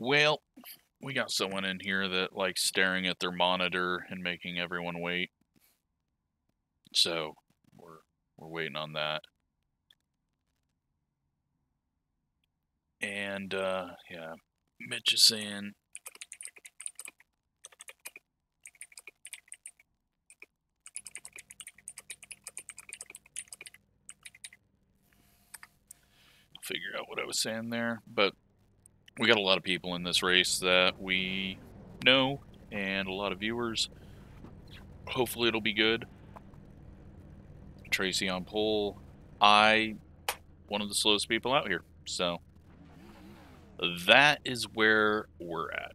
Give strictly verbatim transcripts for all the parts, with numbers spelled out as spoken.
Well, we got someone in here that likes staring at their monitor and making everyone wait. So, we're we're waiting on that. And, uh, yeah, Mitch is saying... figure out what I was saying there, but we got a lot of people in this race that we know and a lot of viewers. Hopefully it'll be good. Tracy on pole. I one of the slowest people out here, so that is where we're at.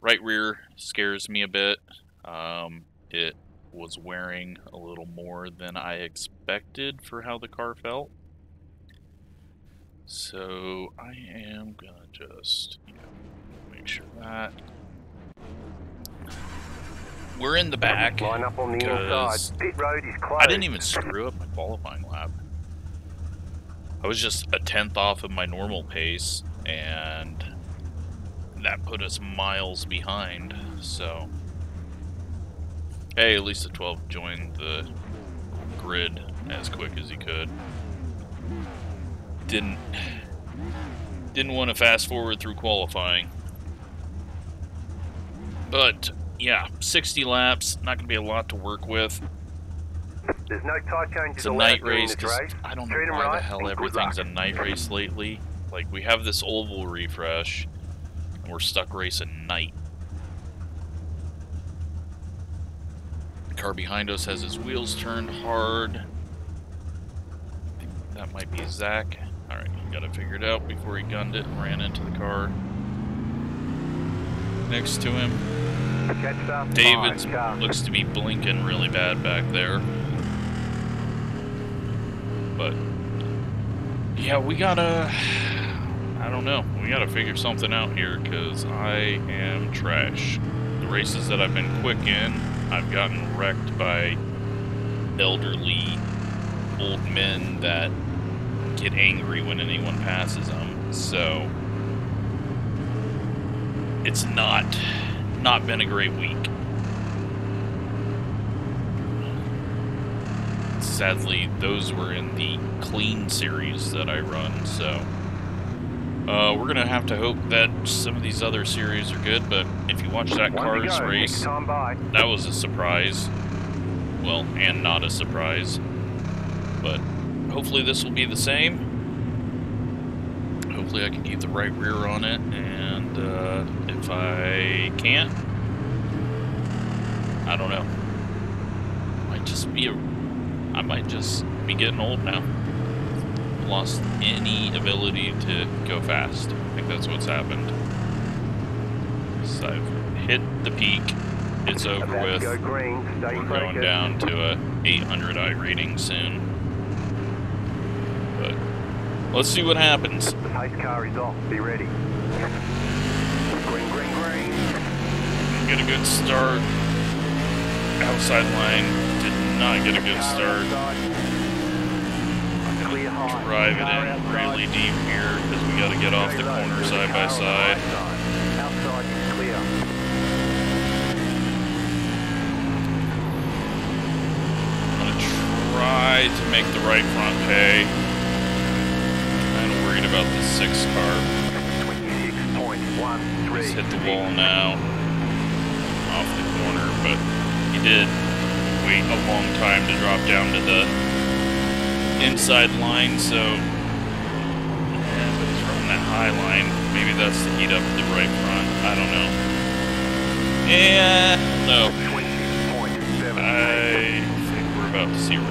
Right rear scares me a bit. Um, it was wearing a little more than I expected for how the car felt. So I am gonna just, you know, make sure that we're in the back. Line up on the inside. Pit road is closed. I didn't even screw up my qualifying lap. I was just a tenth off of my normal pace, and that put us miles behind. So hey, at least the twelve joined the grid as quick as he could. Didn't didn't want to fast forward through qualifying, but yeah, sixty laps, not going to be a lot to work with. There's no tire changes. It's a night race. I don't know why the hell everything's a night race lately. Like, we have this oval refresh, and we're stuck racing night. The car behind us has his wheels turned hard. I think that might be Zach. Alright, he got it figured out before he gunned it and ran into the car next to him. David's looks to be blinking really bad back there. But, yeah, we gotta, I don't know, we gotta figure something out here, because I am trash. The races that I've been quick in, I've gotten wrecked by elderly old men that get angry when anyone passes them, so it's not not been a great week. Sadly, those were in the clean series that I run, so uh, we're gonna have to hope that some of these other series are good. But if you watch that cars race, that was a surprise. Well, and not a surprise, but hopefully this will be the same. Hopefully I can keep the right rear on it, and uh, if I can't, I don't know. Might just be a, I might just be getting old now. Lost any ability to go fast. I think that's what's happened. So I've hit the peak. It's over with. We're going down to a eight hundred I rating soon. Let's see what happens. The pace car is off. Be ready. Green, green, green. Get a good start. Outside line. Did not get a good start. I'm going to drive it in really deep here, because we got to get off the corner side by side. Outside is clear. I'm going to try to make the right front pay. About the six car. He's hit the wall now. Off the corner, but he did wait a long time to drop down to the inside line, so yeah, but he's running that high line. Maybe that's to heat up the right front. I don't know. And no. I think we're about to see wreck.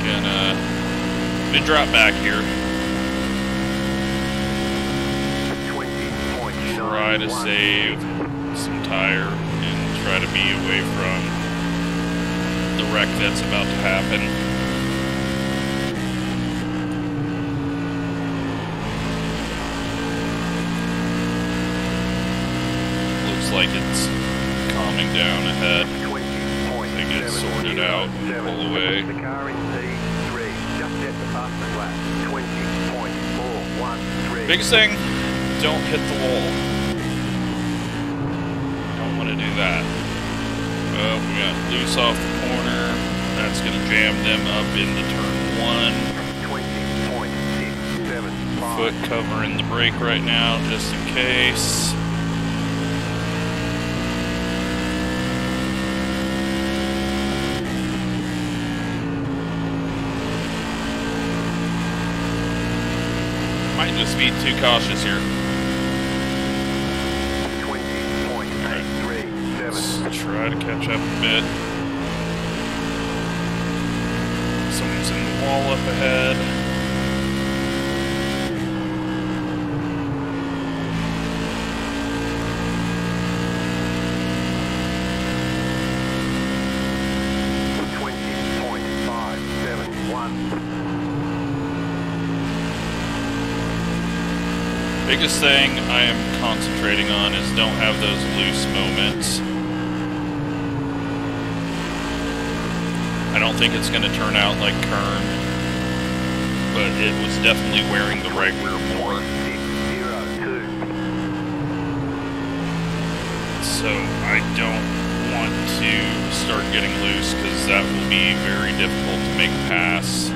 Gonna drop back here. Try to save some tire and try to be away from the wreck that's about to happen. Looks like it's calming down ahead. They get sorted out and pull away. The car in C three, just at the fastest lap, twenty point four one three. Biggest thing, don't hit the wall. Don't want to do that. Well, we got loose off the corner. That's going to jam them up into turn one. twenty point six seven five. Foot covering the brake right now, just in case. Might just be too cautious here. Right. Let's try to catch up a bit. Someone's in the wall up ahead. Biggest thing I am concentrating on is don't have those loose moments. I don't think it's going to turn out like Kern, but it was definitely wearing the right rear more. So I don't want to start getting loose because that will be very difficult to make pass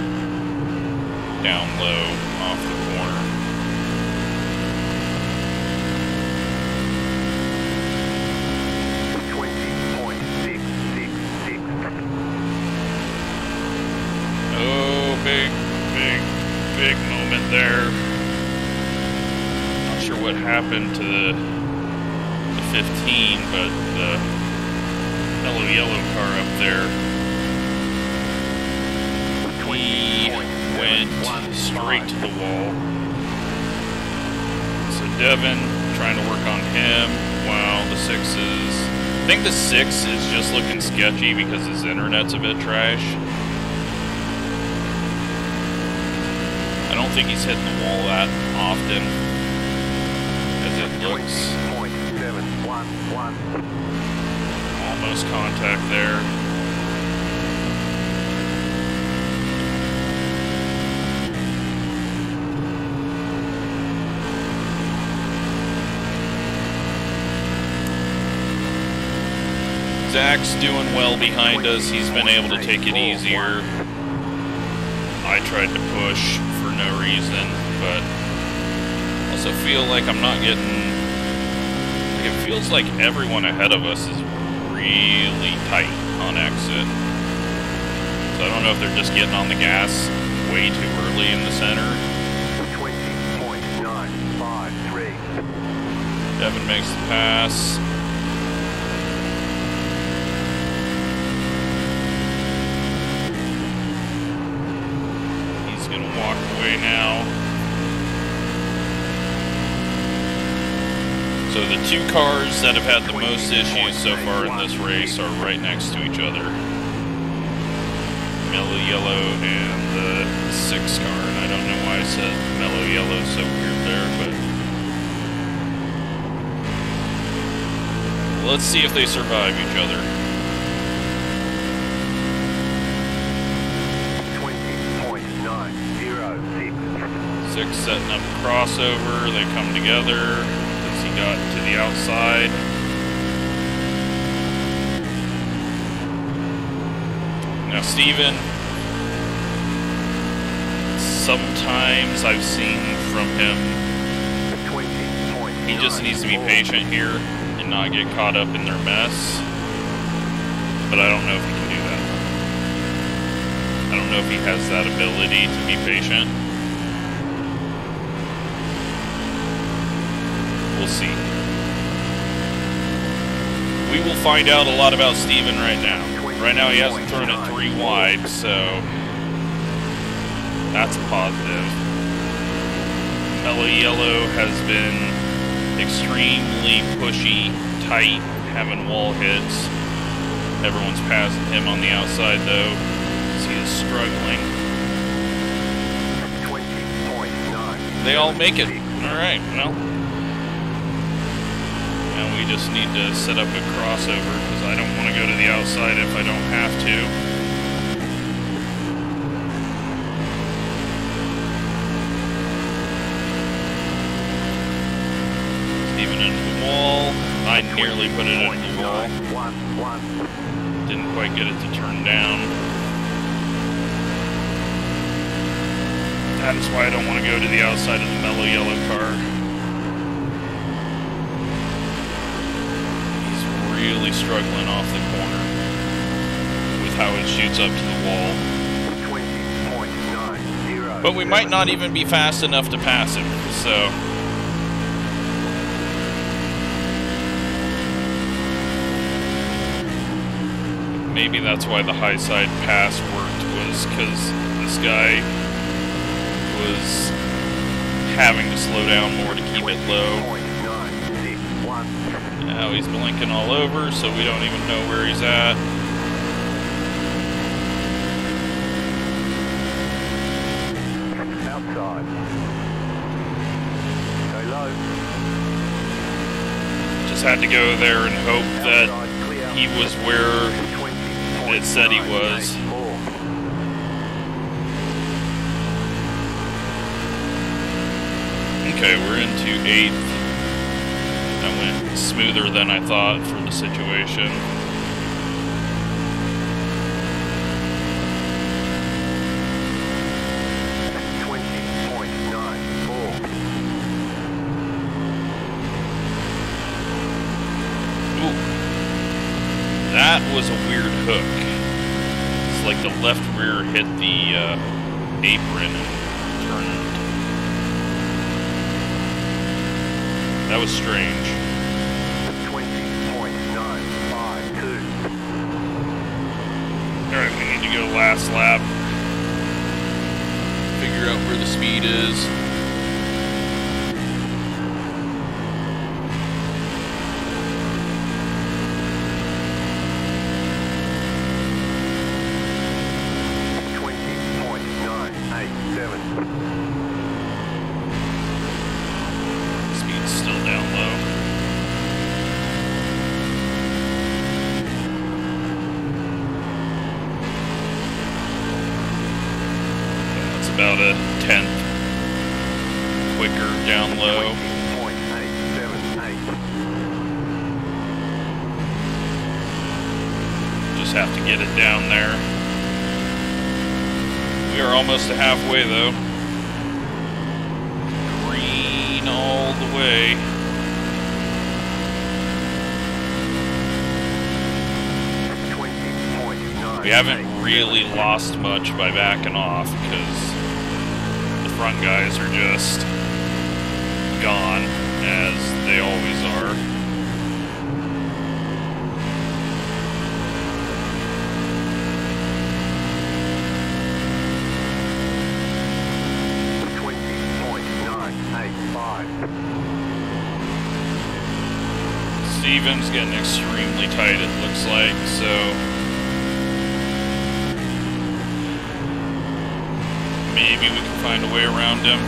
down low off the corner. Big, big, big moment there. Not sure what happened to the, the fifteen, but the Mello Yello car up there, he went straight to the wall. So Devin trying to work on him while the six is... I think the six is just looking sketchy because his internet's a bit trash. I don't think he's hitting the wall that often as it looks. Almost contact there. Zach's doing well behind us. He's been able to take it easier. I tried to push for no reason, but also feel like I'm not getting, like it feels like everyone ahead of us is really tight on exit, so I don't know if they're just getting on the gas way too early in the center. twenty point nine five three. Devin makes the pass. Walk away now. So the two cars that have had the most issues so far in this race are right next to each other. Mello Yello and the six car, and I don't know why I said Mello Yello so weird there, but... let's see if they survive each other. Six setting up a crossover, they come together as he got to the outside. Now Steven, sometimes I've seen from him, he just needs to be patient here and not get caught up in their mess, but I don't know if he can do that. I don't know if he has that ability to be patient. We'll see. We will find out a lot about Steven right now. Right now he hasn't thrown it three wide, so that's a positive. Mello Yello has been extremely pushy, tight, having wall hits. Everyone's passing him on the outside though, because he is struggling. They all make it. Alright, well. and we just need to set up a crossover because I don't want to go to the outside if I don't have to. I nearly put it in the wall. Didn't quite get it to turn down. That is why I don't want to go to the outside of the Mello Yello car. He's really struggling off the corner with how it shoots up to the wall. But we might not even be fast enough to pass him, so... Maybe that's why the high side pass worked, was because this guy was having to slow down more to keep it low. Now he's blinking all over, so we don't even know where he's at. Just had to go there and hope that he was where it said he was. Okay, we're into eighth. That went smoother than I thought for the situation. Ooh. That was a weird hook. Like the left rear hit the uh, apron and turned. That was strange. twenty point nine five two. Alright, we need to go last lap. Figure out where the speed is. About a tenth quicker down low. Just have to get it down there. We are almost to halfway though. Green all the way. We haven't really lost much by backing off because the front guys are just gone, as they always are. twenty point nine eight five. Steven's getting extremely tight, it looks like, so... Maybe we can find a way around him.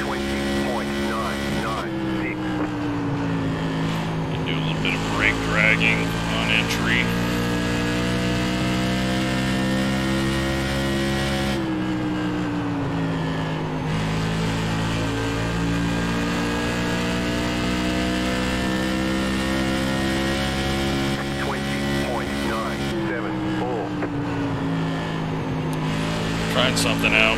twenty point nine nine six. Can do a little bit of brake dragging on entry. Trying something out.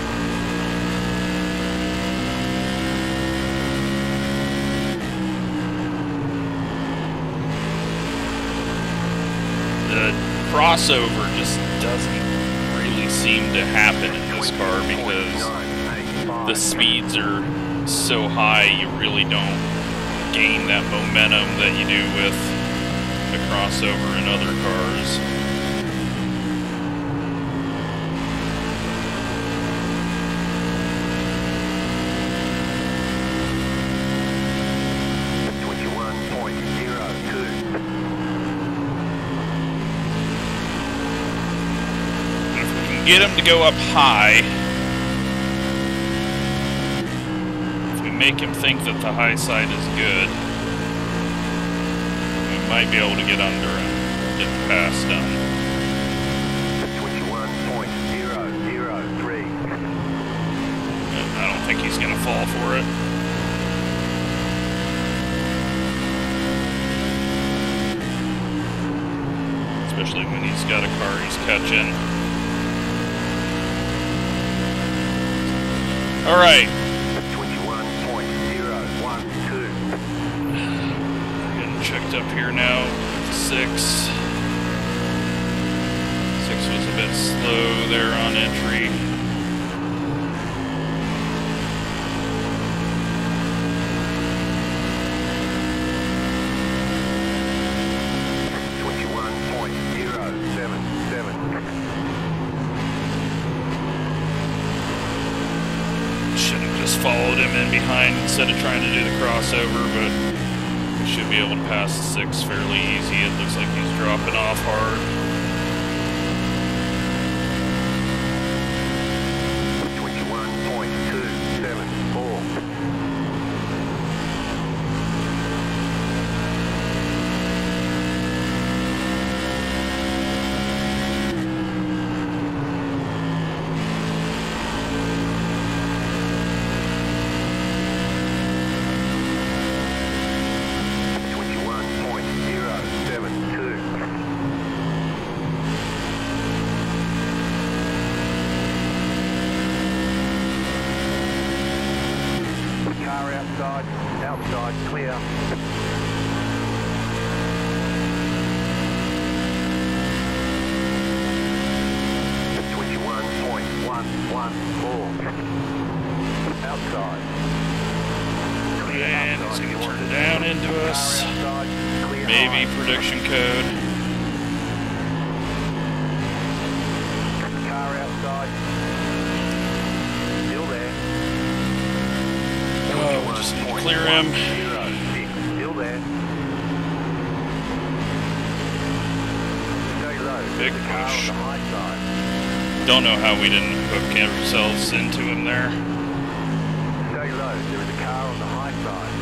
The crossover just doesn't really seem to happen in this car because the speeds are so high you really don't gain that momentum that you do with the crossover in other cars. Get him to go up high. make him think that the high side is good, we might be able to get under him, get past him. Switch one point zero zero three. I don't think he's going to fall for it. Especially when he's got a car he's catching. Alright. Checked up here now. Six. Six was a bit slow there on entry. twenty-one point zero seven seven. Should have just followed him in behind instead of trying to do the crossover, but should be able to pass the six fairly easy. It looks like he's dropping off hard. We didn't hook ourselves into him there. Stay low. There is a car on the high side.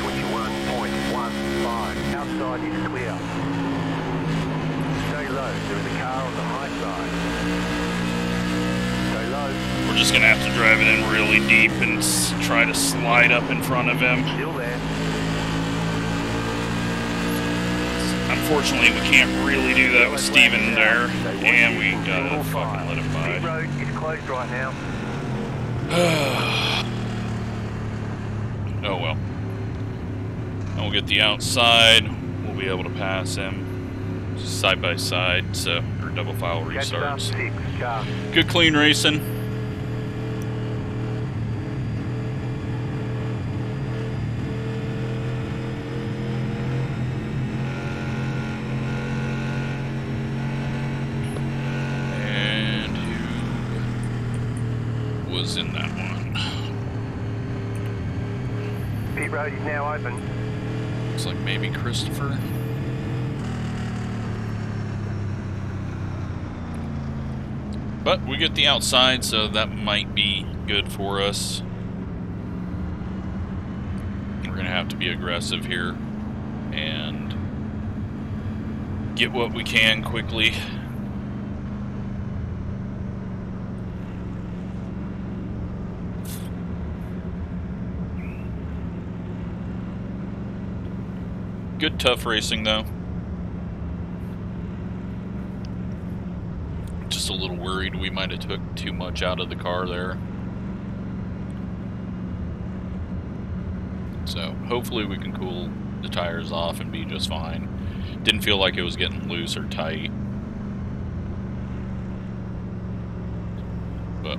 twenty-one point one five. Outside is clear. Stay low. There is a car on the high side. Stay low. We're just going to have to drive it in really deep and try to slide up in front of him. Still there. Unfortunately, we can't really do that with Steven there, and we gotta fucking let him by. Road is closed right now. Oh well. And we'll get the outside. We'll be able to pass him side by side, so or double file restarts. Good clean racing. In that one. Pit road is now open. Looks like maybe Christopher. But we get the outside, so that might be good for us. We're gonna have to be aggressive here and get what we can quickly. Good tough racing though. Just a little worried we might have took too much out of the car there. So hopefully we can cool the tires off and be just fine. Didn't feel like it was getting loose or tight. But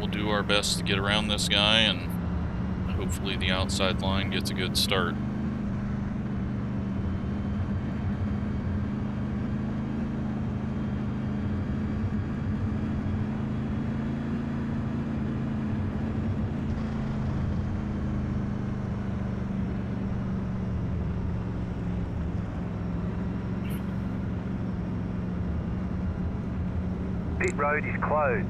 we'll do our best to get around this guy and hopefully the outside line gets a good start. Road is closed.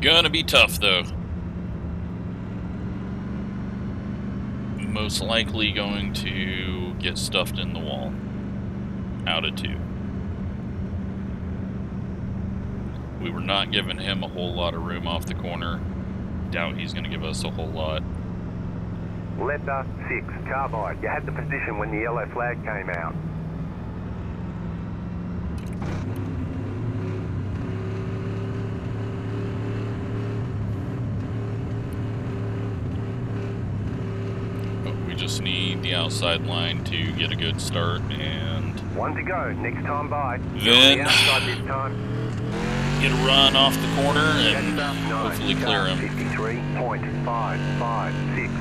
Gonna be tough, though. Most likely going to get stuffed in the wall. Out of two. We were not giving him a whole lot of room off the corner. Doubt he's gonna give us a whole lot. Letter six, carbide. You had the position when the yellow flag came out. Just need the outside line to get a good start and one to go next time by. Then this time. Get a run off the corner and nine, hopefully clear him. fifty-three point five five six.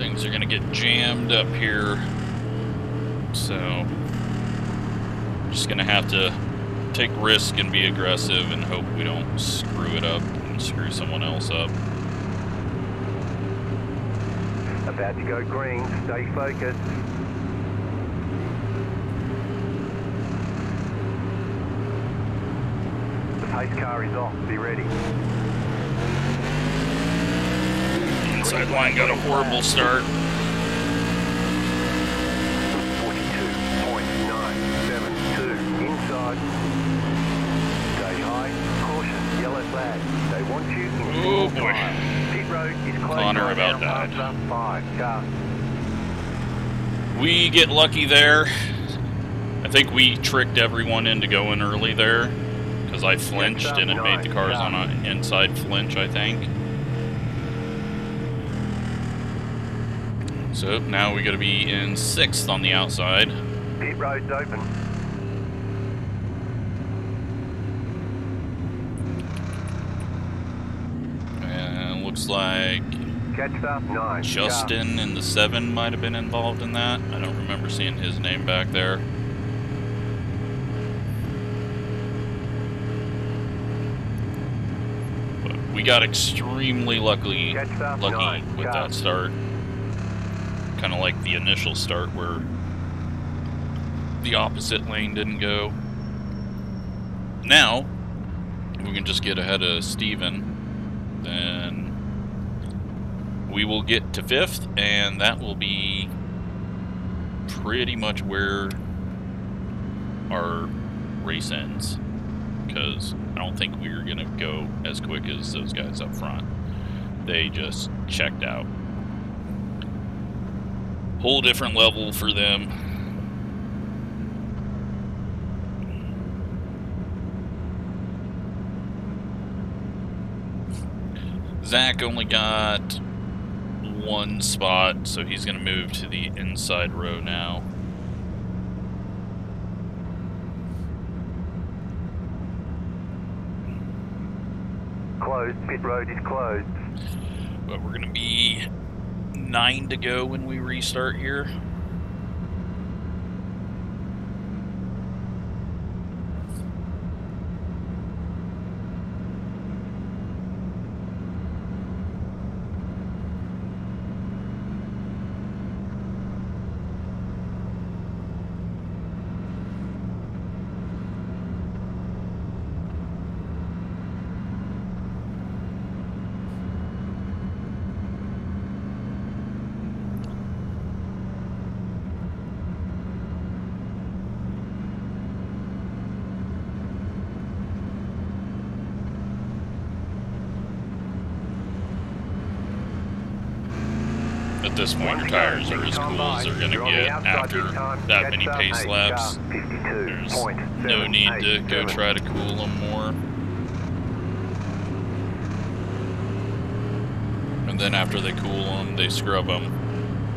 Things are gonna get jammed up here, so just gonna have to take risk and be aggressive and hope we don't screw it up and screw someone else up. About to go green, stay focused. The pace car is off, be ready. The inside line got a horrible start. forty-two point nine seven two inside. They want you in oh boy. Pit road is Connor about died. We get lucky there. I think we tricked everyone into going early there because I flinched up, and it nine, made the cars down. On an inside flinch, I think. So now we got to be in sixth on the outside. Pit road's open. Looks like Justin in the seven might have been involved in that. I don't remember seeing his name back there. But we got extremely lucky, lucky with that start. Kind of like the initial start where the opposite lane didn't go. Now, we can just get ahead of Steven, then we will get to fifth, and that will be pretty much where our race ends, because I don't think we're going to go as quick as those guys up front. They just checked out. Whole different level for them. Zach only got one spot, so he's going to move to the inside row now. Closed. Pit road is closed. But we're going to be nine to go when we restart here. At this point, your tires are as cool as they're going to get after that many pace laps. There's no need to go try to cool them more. And then after they cool them, they scrub them.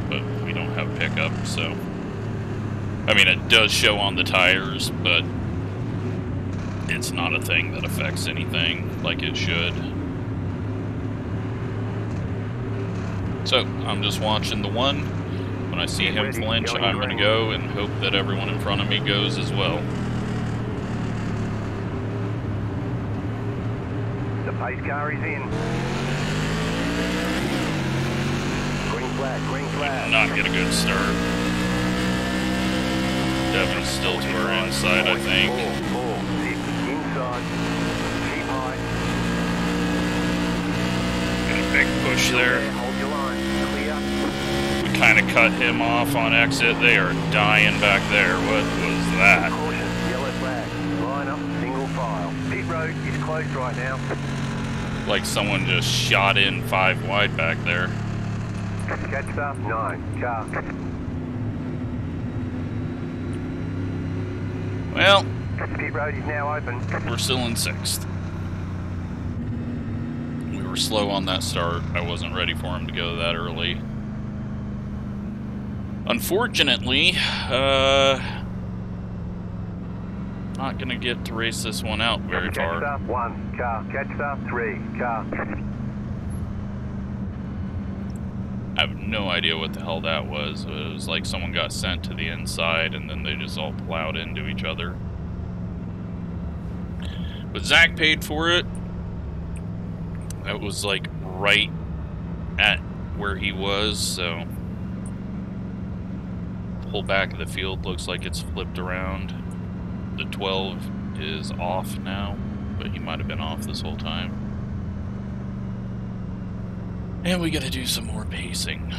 But we don't have pickup, so... I mean, it does show on the tires, but it's not a thing that affects anything like it should. So, I'm just watching the one. When I see him flinch, I'm going to go and hope that everyone in front of me goes as well. The pace car is in. Green flag, green flag. We did not get a good start. Definitely still to our inside, I think. Pull, pull. Inside. Keep high. Got a big push there. Hold your line. Clear. We kind of cut him off on exit. They are dying back there. What was that? Caution, yellow flag. Line up, single file. Pit road is closed right now. Like someone just shot in five wide back there. Catch up, nine, car. Well, pit road is now open. We're still in sixth. We were slow on that start. I wasn't ready for him to go that early. Unfortunately, uh, not gonna get to race this one out very catch far. Catch up one, car. Catch up three, car. I have no idea what the hell that was. It was like someone got sent to the inside and then they just all plowed into each other. But Zach paid for it. That was like right at where he was, so the whole back of the field looks like it's flipped around. The twelve is off now, but he might have been off this whole time. And we gotta do some more pacing.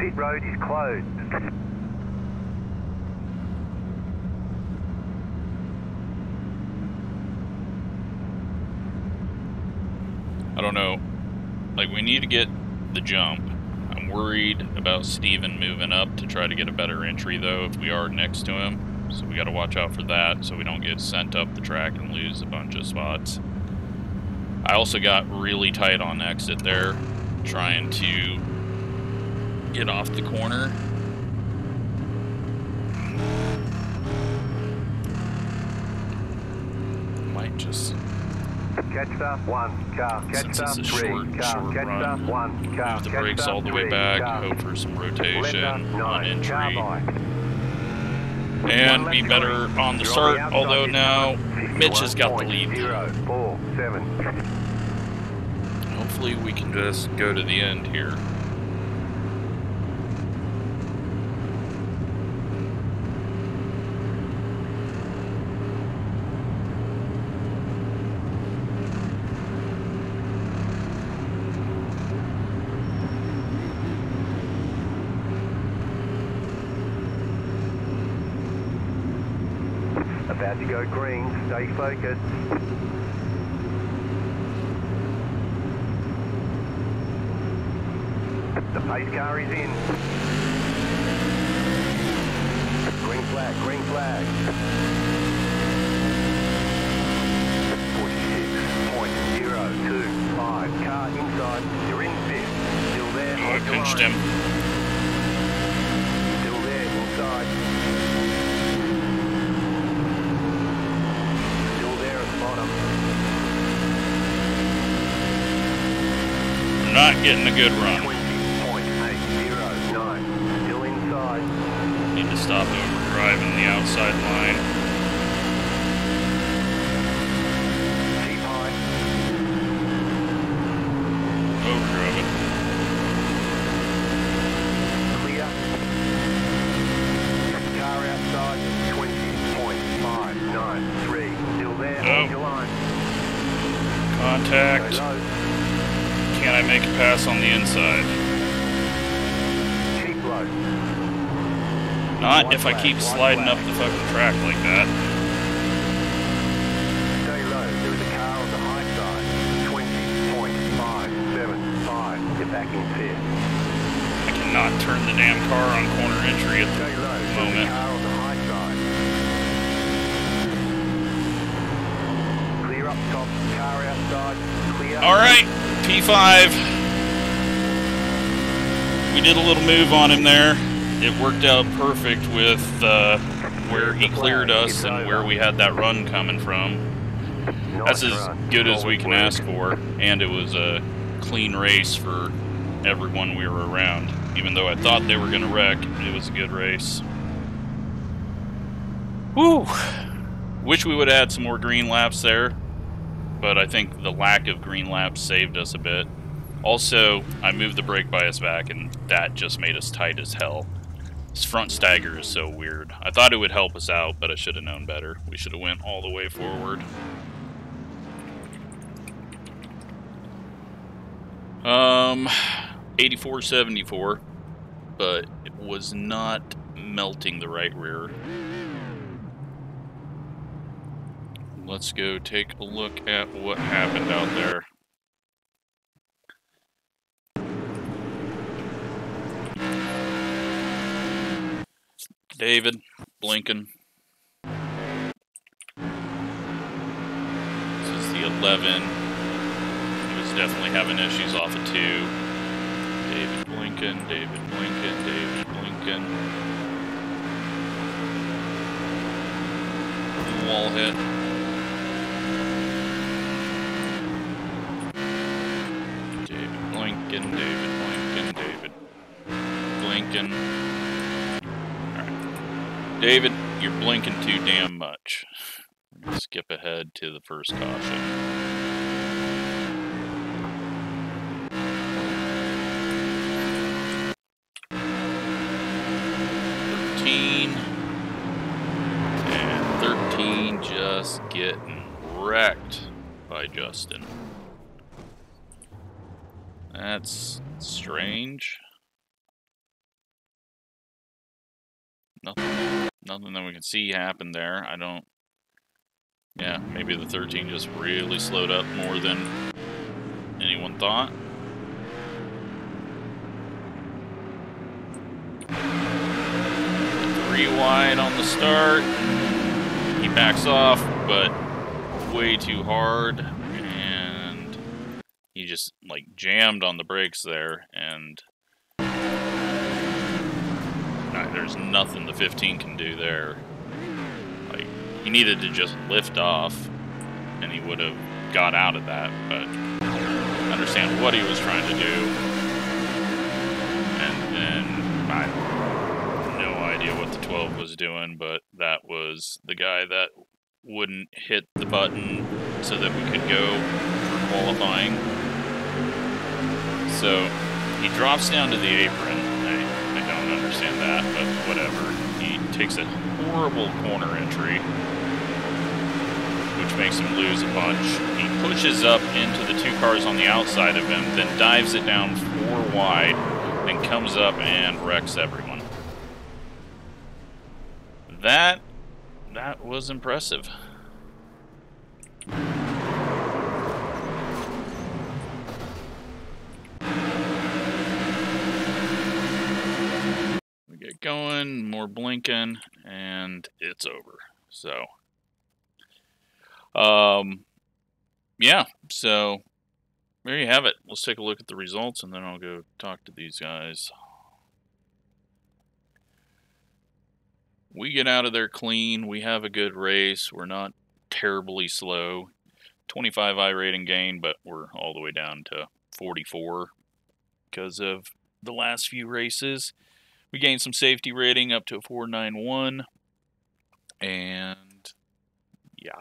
Pit road is closed. I don't know. Like, we need to get the jump. I'm worried about Steven moving up to try to get a better entry, though, if we are next to him. So we got to watch out for that so we don't get sent up the track and lose a bunch of spots. I also got really tight on exit there, trying to get off the corner. Might just catch up one car, catch up three car, catch up one car. Move the brakes all the way back, hope for some rotation on entry, and be better on the start. Although now Mitch has got the lead. Hopefully we can just go to the end here. About to go green, stay focused. The pace car is in. Green flag, green flag. forty-six point zero two five, car inside, you're in fifth. Still there, oh, I pinched him. Still there, inside. Not getting a good run. twenty point eight zero nine, still inside. Need to stop overdriving the outside line. Keep high. Overdrove it. Clear. Car outside, twenty point five nine three, still there. Oh. Your line. Contact. So can I make a pass on the inside? Keep low. Not if I keep sliding up the fucking track like that. Stay low. There is a car on the high side. twenty point five seven five. Get back in fifth. I cannot turn the damn car on corner entry at the moment. Clear up top. Car outside. Clear. All right. P five. we did a little move on him there. It worked out perfect with uh, where he cleared us and where we had that run coming from. That's as good as we can ask for, and it was a clean race for everyone we were around. Even though I thought they were going to wreck, it was a good race. Whew! Wish we would have had some more green laps there, but I think the lack of green laps saved us a bit. Also, I moved the brake bias back, and that just made us tight as hell. This front stagger is so weird. I thought it would help us out, but I should have known better. We should have went all the way forward. Um, eighty-four seventy-four, but it was not melting the right rear. Let's go take a look at what happened out there. David, blinking. This is the eleven. He was definitely having issues off of two. David, blinking, David, blinking, David, blinking. Wall hit. David, blinking, David, blinking, David, blinking. David, you're blinking too damn much. Skip ahead to the first caution. thirteen. And thirteen just getting wrecked by Justin. That's strange. Nothing. Nothing that we can see happened there. I don't... Yeah, maybe the thirteen just really slowed up more than anyone thought. Three wide on the start. He backs off, but way too hard. And he just, like, jammed on the brakes there, and... there's nothing the fifteen can do there. Like, he needed to just lift off, and he would have got out of that, but I understand what he was trying to do. And then I have no idea what the twelve was doing, but that was the guy that wouldn't hit the button so that we could go for qualifying. So he drops down to the apron. Understand that, but whatever. He takes a horrible corner entry, which makes him lose a bunch. He pushes up into the two cars on the outside of him, then dives it down four wide, then comes up and wrecks everyone. That, that was impressive. Going, more blinking, and it's over. So, um, yeah, so there you have it. Let's take a look at the results, and then I'll go talk to these guys. We get out of there clean. We have a good race. We're not terribly slow. twenty-five I rating gain, but we're all the way down to forty-four because of the last few races. We gained some safety rating up to a four ninety-one, and yeah,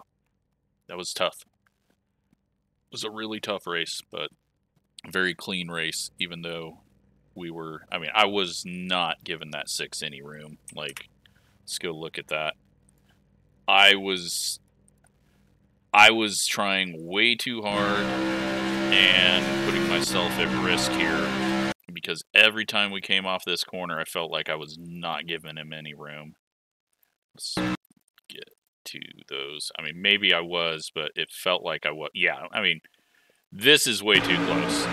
that was tough. It was a really tough race, but a very clean race, even though we were, I mean, I was not given that six any room. Like, let's go look at that. I was, I was trying way too hard and putting myself at risk here, because every time we came off this corner, I felt like I was not giving him any room. Let's get to those. I mean, maybe I was, but it felt like I was. Yeah, I mean, this is way too close.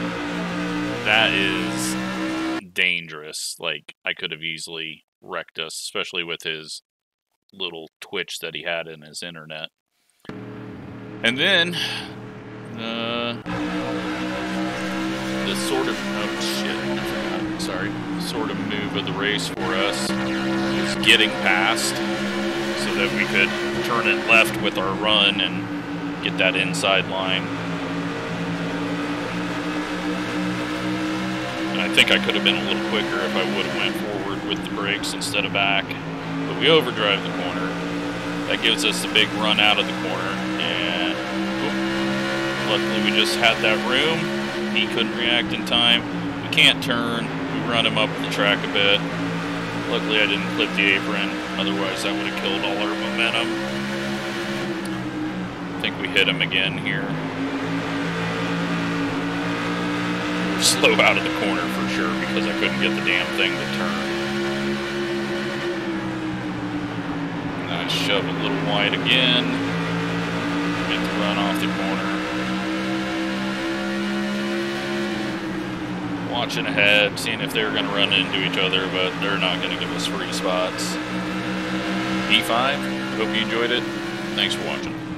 That is dangerous. Like, I could have easily wrecked us, especially with his little twitch that he had in his internet. And then, uh... this sort of, oh shit, sorry, sort of move of the race for us is getting past so that we could turn it left with our run and get that inside line. And I think I could have been a little quicker if I would have went forward with the brakes instead of back. But we overdrive the corner. That gives us a big run out of the corner. And oh, luckily we just had that room. He couldn't react in time. We can't turn. We run him up the track a bit. Luckily, I didn't clip the apron. Otherwise, that would have killed all our momentum. I think we hit him again here. We're slow out of the corner for sure because I couldn't get the damn thing to turn. And I shove a little wide again. Get the run off the corner. Watching ahead, seeing if they're going to run into each other, but they're not going to give us free spots. D five, hope you enjoyed it. Thanks for watching.